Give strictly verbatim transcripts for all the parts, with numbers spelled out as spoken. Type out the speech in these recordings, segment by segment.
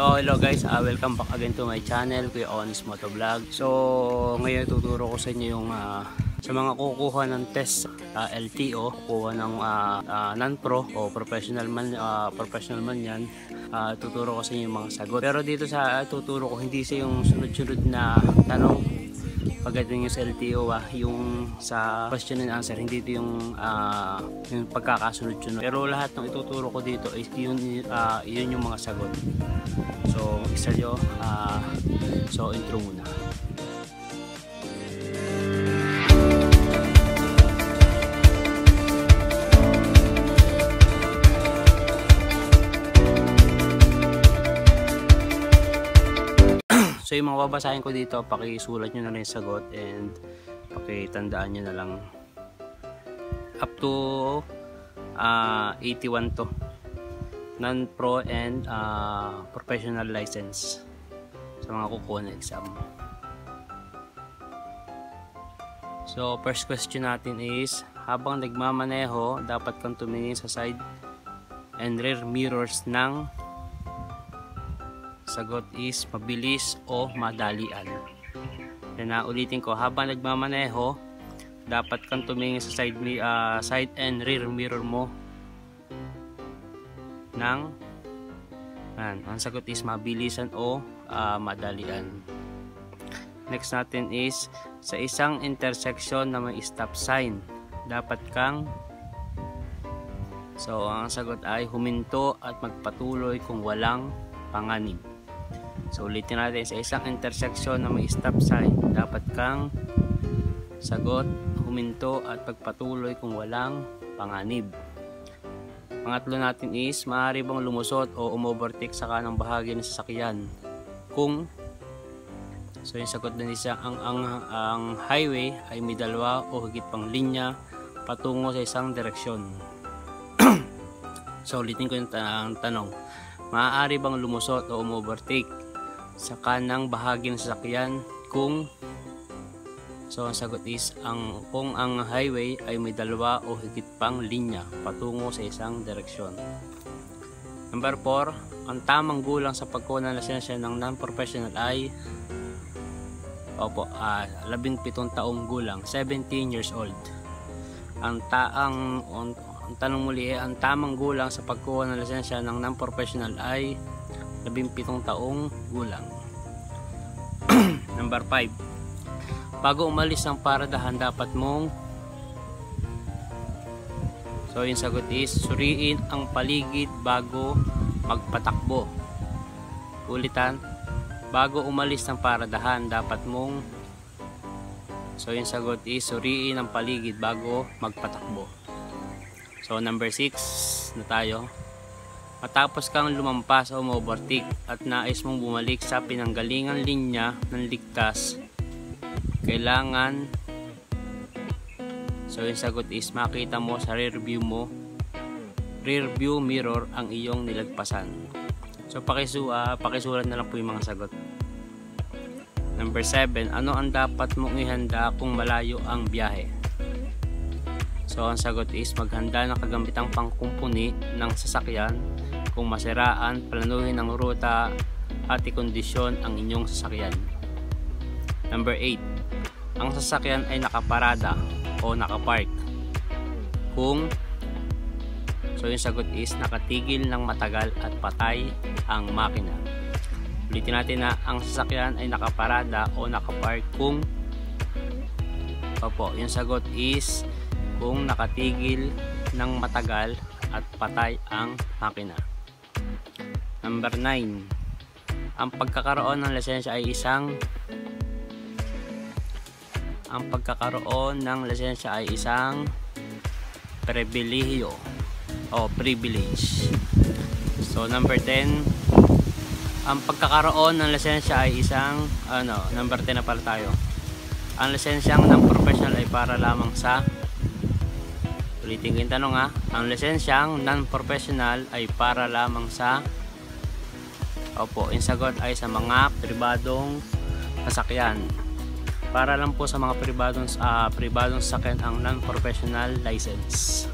So hello guys, uh, welcome back again to my channel, Kuya Ones Motovlog. So ngayon tuturo ko sa inyo yung uh, sa mga kukuha ng test uh, L T O, kukuha ng uh, uh, non-pro o professional man, uh, professional man yan. Uh, tuturo ko sa inyo yung mga sagot. Pero dito sa uh, tuturo ko hindi sa yung sunod-sunod na tanong pagdating sa L T O, ah, yung sa question and answer, hindi ito yung, uh, yung pagkakasunod-sunod. Pero lahat ng ituturo ko dito is yun, uh, yun yung mga sagot. So, isa nyo, uh, so intro muna. So yung mga babasahin ko dito, pakisulat nyo na lang yung sagot and pakitandaan nyo na lang. Up to uh, eighty-one to. Non-pro and uh, professional license sa mga kukuha na exam. So first question natin is, habang nagmamaneho, dapat kang tumingin sa side and rear mirrors ng... Sagot is mabilis o madalian. Then uh, ulitin ko, habang nagmamaneho, dapat kang tumingin sa side, uh, side and rear mirror mo ng an. Ang sagot is mabilisan o uh, madalian. Next natin is, sa isang intersection na may stop sign, dapat kang... So ang sagot ay huminto at magpatuloy kung walang panganib. So ulitin natin, sa isang intersection na may stop sign, dapat kang... Sagot, huminto at pagpatuloy kung walang panganib. Pangatlo natin is, maaari bang lumusot o umovertake sa kanang bahagi ng sasakyan kung... So yung sagot na isa, ang, ang, ang highway ay may dalawa o higit pang linya patungo sa isang direksyon. So ulitin ko yung tan tanong, maaari bang lumusot o umovertake sa kanang bahagi ng sasakyan kung... So ang sagot is ang, kung ang highway ay may dalawa o higit pang linya patungo sa isang direksyon. Number four, ang tamang gulang sa pagkuha ng lisensya ng non-professional ay... Opo, uh, labing pitong taong gulang, seventeen years old. Ang taang... On, Ang tanong muli, ang tamang gulang sa pagkuha ng lisensya ng non-professional ay labing pitong taong gulang. Number five. Bago umalis ng paradahan, dapat mong... So, yung sagot is, suriin ang paligid bago magpatakbo. Ulitan, bago umalis ng paradahan, dapat mong... So, yung sagot is, suriin ang paligid bago magpatakbo. So number six na tayo. Matapos kang lumampas o umovertake at nais mong bumalik sa pinanggalingan linya ng ligtas, kailangan... So yung sagot is makita mo sa rear view mo, rear view mirror ang iyong nilagpasan. So pakisu, uh, pakisulat na lang po yung mga sagot. Number seven, ano ang dapat mong ihanda kung malayo ang biyahe? So ang sagot is maghanda ng kagamitang pangkumpuni ng sasakyan kung masiraan, planuhin ang ruta at ikondisyon ang inyong sasakyan. Number eight. Ang sasakyan ay nakaparada o nakapark kung... So yung sagot is nakatigil ng matagal at patay ang makina. Ulitin natin na ang sasakyan ay nakaparada o nakapark kung... Opo, yung sagot is... kung nakatigil ng matagal at patay ang makina. Number nine. Ang pagkakaroon ng lisensya ay isang... Ang pagkakaroon ng lisensya ay isang pribilehyo o privilege. So number ten. Ang pagkakaroon ng lisensya ay isang... ano, number ten na pala tayo. Ang lisensyang ng professional ay para lamang sa... Ulitin ko yung tanong ha. Ang lisensyang non-professional ay para lamang sa... Opo, yung sagot ay sa mga pribadong sasakyan. Para lang po sa mga pribadong, uh, pribadong sasakyan ang non-professional license.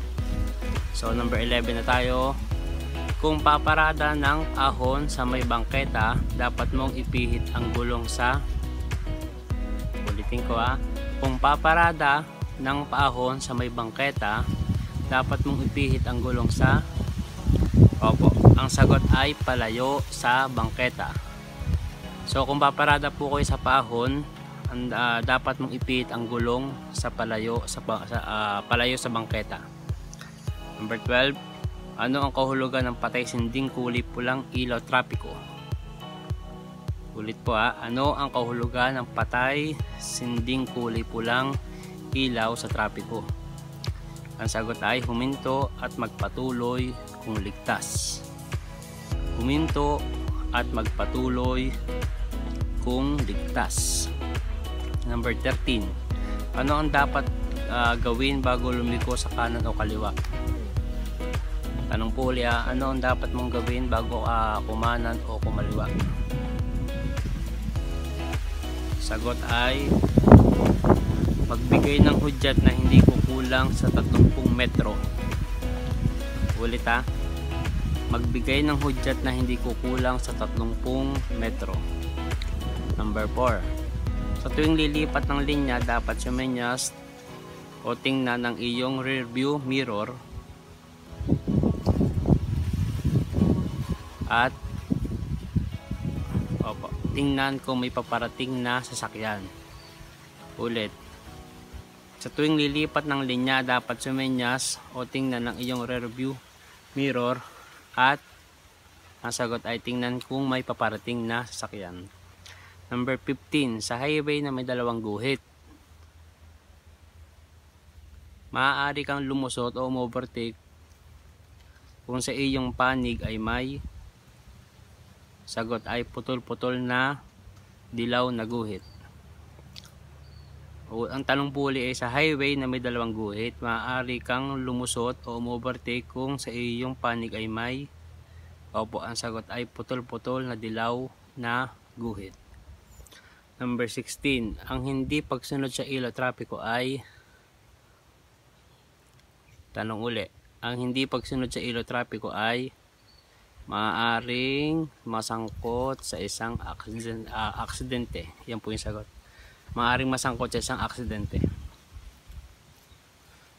So, number eleven na tayo. Kung paparada ng ahon sa may bangketa, dapat mong ipihit ang gulong sa ulitin ko ah. Kung paparada ng paahon sa may bangketa, dapat mong ipihit ang gulong sa opo. Ang sagot ay palayo sa bangketa. So kung paparada po kayo sa paahon, and, uh, dapat mong ipihit ang gulong sa palayo sa, sa uh, palayo sa bangketa. Number twelve. Ano ang kahulugan ng patay sinding kulay pulang ilaw trapiko? Ulit po ha. Ano ang kahulugan ng patay sinding kulay pulang ilaw sa trapiko? Ang sagot ay huminto at magpatuloy kung ligtas. Huminto at magpatuloy kung ligtas. Number thirteen. Ano ang dapat uh, gawin bago lumiko sa kanan o kaliwa? Tanong po ulit, ano ang dapat mong gawin bago uh, kumanan o kumaliwa? Sagot ay magbigay ng hudyat na hindi kukulang sa tatlumpung metro. Ulit ha, magbigay ng hudyat na hindi kukulang sa tatlumpung metro. Number four. Sa tuwing lilipat ng linya, dapat sumenyas o tingnan ng iyong rearview mirror at opo, tingnan kung may paparating na sasakyan. Ulit, sa tuwing lilipat ng linya, dapat sumenyas o tingnan ng iyong rearview mirror at ang sagot ay tingnan kung may paparating na sasakyan. Number fifteen. Sa highway na may dalawang guhit, maaari kang lumusot o umovertake kung sa iyong panig ay may sagot ay putol-putol na dilaw na guhit. O, ang tanong puli ay sa highway na may dalawang guhit, maaari kang lumusot o umovertake kung sa iyong panig ay may opo, ang sagot ay putol-putol na dilaw na guhit. Number sixteen. Ang hindi pagsunod sa ilaw trapiko ay tanong uli. Ang hindi pagsunod sa ilaw trapiko ay maaring masangkot sa isang aksidente. Uh, aksidente. Yan po yung sagot. Maaring masangkot sa isang aksidente.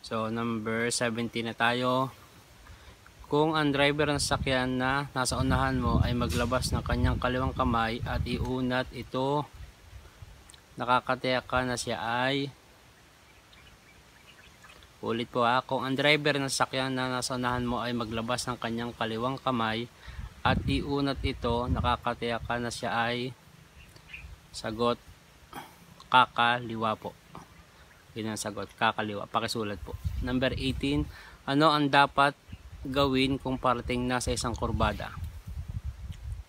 So, number seventeen na tayo. Kung ang driver ng sasakyan na nasa unahan mo ay maglabas ng kanyang kaliwang kamay at iunat ito, nakakataya ka na siya ay ulit po ha, kung ang driver ng sasakyan na nasa unahan mo ay maglabas ng kanyang kaliwang kamay at iunat ito, nakakataya ka na siya ay sagot kakaliwa po. Yun ang sagot, kakaliwa. Pakisulat po. Number eighteen. Ano ang dapat gawin kung parating na sa isang kurbada?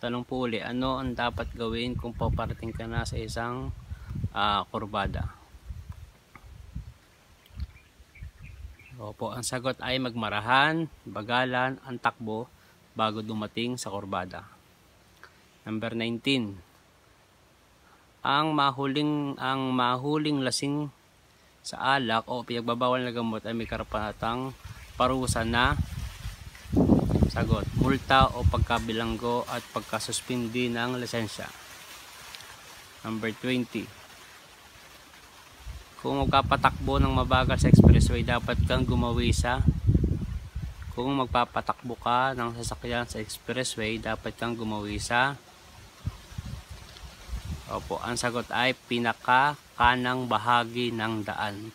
Tanong po ulit, ano ang dapat gawin kung paparating ka na sa isang uh, kurbada? Opo, ang sagot ay magmarahan, bagalan, ang takbo bago dumating sa kurbada. Number nineteen. Ang mahuling ang mahuling lasing sa alak o pinagbabawal na gamot ay may karapatang parusa na sagot, multa o pagkabilanggo at pagkasuspindi ng lisensya. Number twenty. Kung magpapatakbo ng mabagal sa expressway, dapat kang gumawi sa kung magpapatakbo ka ng sasakyan sa expressway, dapat kang gumawi sa opo, ang sagot ay pinaka kanang bahagi ng daan.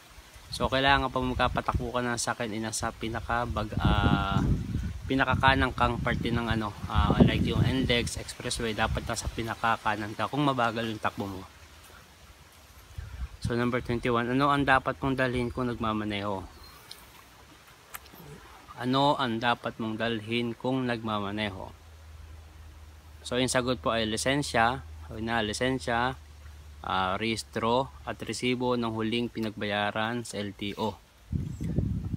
So kailangan pa magpapatakbo ka ng sasakyan ay nasa pinaka bag, uh, pinaka kanang kang parte ng ano uh, like yung index expressway, dapat nasa pinaka kanan ka kung mabagal yung takbo mo. So, number twenty-one. Ano ang dapat mong dalhin kung nagmamaneho? Ano ang dapat mong dalhin kung nagmamaneho? So, yung sagot po ay lisensya, na lisensya, uh, rehistro, at resibo ng huling pinagbayaran sa L T O.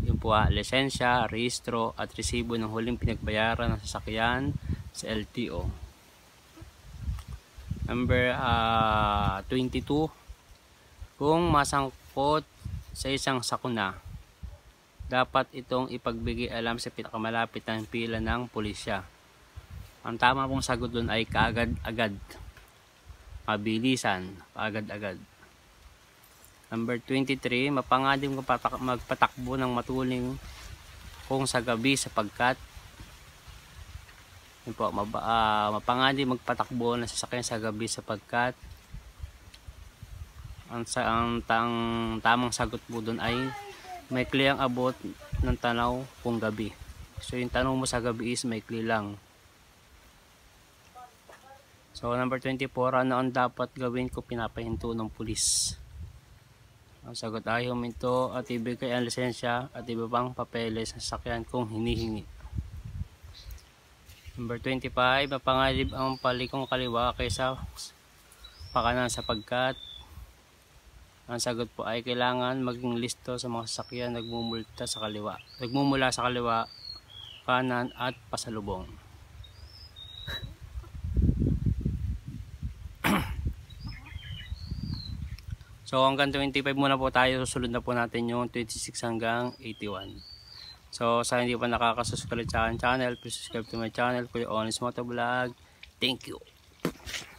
Yung po ah, lisensya, rehistro, at resibo ng huling pinagbayaran ng sasakyan sa L T O. Number uh, twenty-two. Kung masangkot sa isang sakuna, Dapat itong ipagbigay alam sa pinakamalapit ng pila ng pulisya. Ang tama pong sagot doon ay kaagad-agad. Mabilisan, kaagad-agad. Number twenty-three, mapanganib magpatakbo ng matuling kung sa gabi sapagkat yun po, mab uh, mapanganib magpatakbo ng sasakyan sa gabi sapagkat ang, ang, ang tamang sagot po doon ay maikli ang abot ng tanaw kung gabi. So yung tanong mo sa gabi is maikli lang. So number twenty-four, ano ang dapat gawin kung pinapahinto ng pulis? Ang sagot ay huminto at ibigay ang lisensya at iba pang papeles sa sasakyan kung hinihingi. Number twenty-five, mapangalib ang palikong kaliwa kaysa pakanan sapagkat ang sagot po ay kailangan maging listo sa mga sasakyan nagmumulta sa kaliwa. Nagmumula sa kaliwa, kanan at pasalubong. So hanggang twenty-five muna po tayo. Susunod na po natin yung twenty-six hanggang eighty-one. So sa hindi pa nakakasubscribe sa akin channel, please subscribe to my channel, Kuya Ones Motovlog. Thank you.